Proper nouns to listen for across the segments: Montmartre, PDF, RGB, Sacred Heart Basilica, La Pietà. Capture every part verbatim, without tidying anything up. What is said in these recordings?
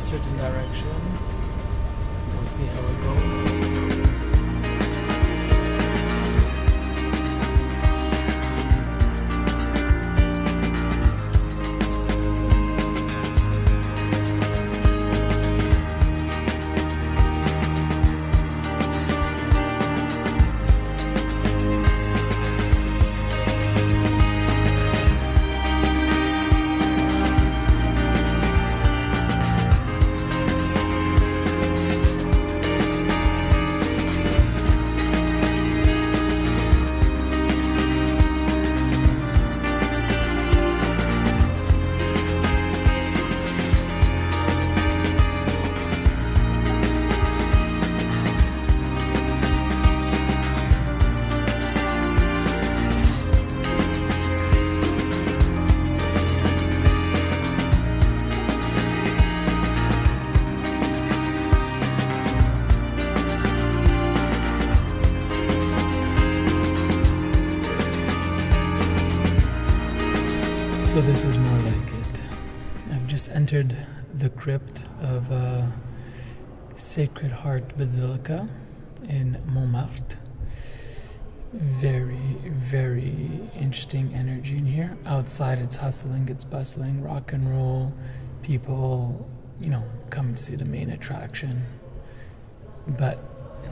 a certain direction. We'll see how it goes. So this is more like it. I've just entered the crypt of uh, Sacred Heart Basilica in Montmartre. Very, very interesting energy in here. Outside it's hustling, it's bustling, rock and roll, people, you know, come to see the main attraction. But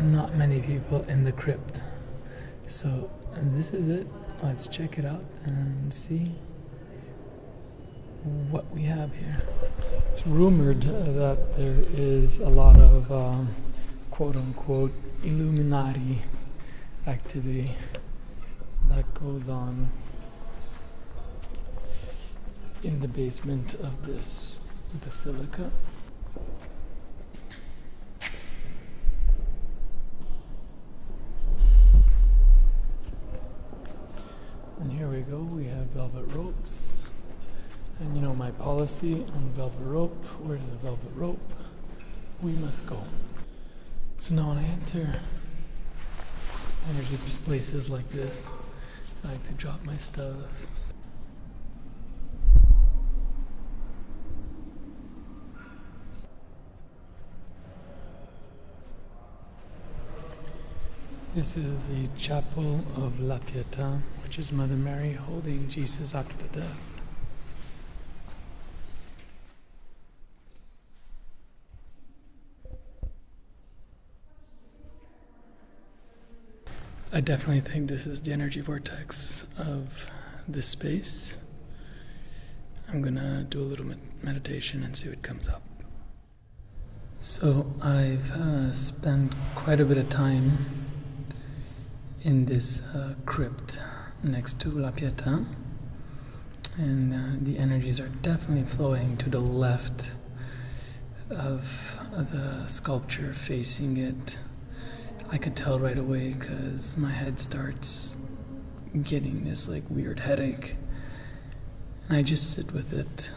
not many people in the crypt. So this is it. Let's check it out and see what we have here. It's rumored that there is a lot of um, quote-unquote Illuminati activity that goes on in the basement of this basilica. And here we go, we have velvet ropes. And you know my policy on velvet rope. Where's the velvet rope? We must go. So now when I enter energy places like this, I like to drop my stuff. This is the chapel of La Pietà, which is Mother Mary holding Jesus after the death. I definitely think this is the energy vortex of this space. I'm gonna do a little meditation and see what comes up. So I've uh, spent quite a bit of time in this uh, crypt next to La Pietà, and uh, the energies are definitely flowing to the left of the sculpture facing it. I could tell right away because my head starts getting this like weird headache, and I just sit with it.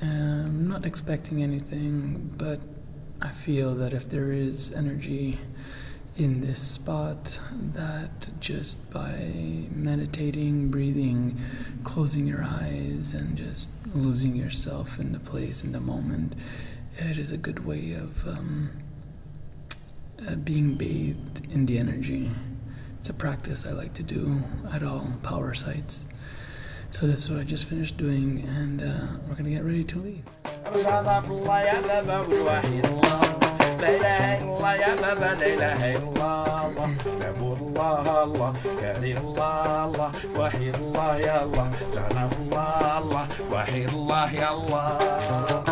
I'm not expecting anything, but I feel that if there is energy in this spot, that just by meditating, breathing, closing your eyes, and just losing yourself in the place, in the moment, it is a good way of um, Uh, being bathed in the energy. It's a practice I like to do at all power sites. So this is what I just finished doing, and uh, we're gonna get ready to leave.